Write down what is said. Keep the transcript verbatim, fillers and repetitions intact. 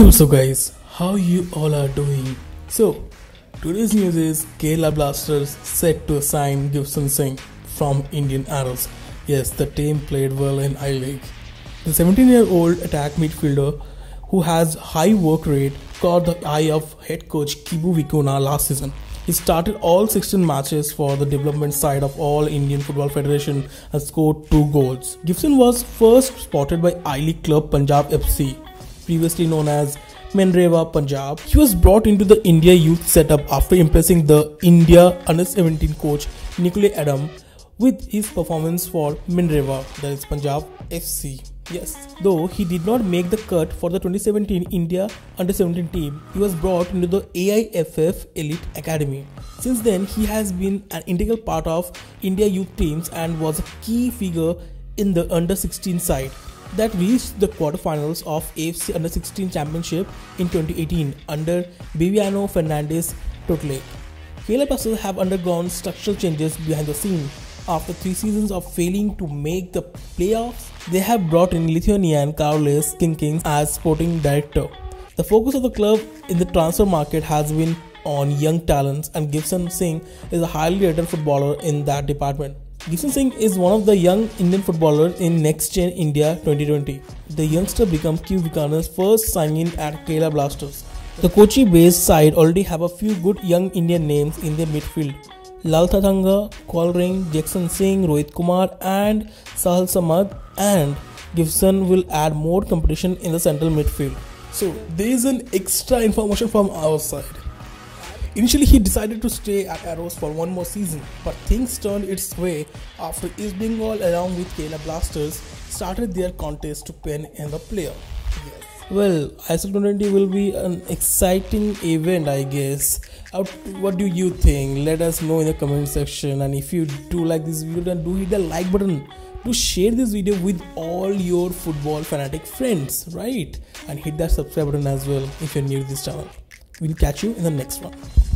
Yo, so guys, how you all are doing? So, today's news is Kerala Blasters set to sign Gibson Singh from Indian Arrows. Yes, the team played well in I-League. The seventeen-year-old attack midfielder who has high work rate caught the eye of head coach Kibu Vicuña last season. He started all sixteen matches for the development side of all Indian Football Federation and scored two goals. Gibson was first spotted by I-League club Punjab F C, previously known as Minerva Punjab. He was brought into the India youth setup after impressing the India under seventeen coach Nikolay Adam with his performance for Minerva, that is Punjab F C. Yes, though he did not make the cut for the twenty seventeen India under seventeen team, he was brought into the A I F F Elite Academy. Since then, he has been an integral part of India youth teams and was a key figure in the under sixteen side that reached the quarterfinals of A F C under sixteen Championship in twenty eighteen under Viviano Fernandes Totley. Kerala Blasters have undergone structural changes behind the scenes. After three seasons of failing to make the playoffs, they have brought in Lithuanian Karolis Kinkings as sporting director. The focus of the club in the transfer market has been on young talents, and Gibson Singh is a highly rated footballer in that department. Gibson Singh is one of the young Indian footballers in Next Gen India twenty twenty. The youngster becomes Kibu Vicuña's first sign-in at Kerala Blasters. The Kochi-based side already have a few good young Indian names in their midfield. Lal Thanga, Callring, Jackson Singh, Rohit Kumar and Sahal Samad, and Gibson will add more competition in the central midfield. So there is an extra information from our side. Initially he decided to stay at Arrows for one more season, but things turned its way after East Bengal along with Kerala Blasters started their contest to pen in the player. Yes. Well, I S L twenty twenty will be an exciting event, I guess. Out, what do you think? Let us know in the comment section, and if you do like this video, then do hit the like button. Do share this video with all your football fanatic friends, right? And hit that subscribe button as well if you're new to this channel. We'll catch you in the next one.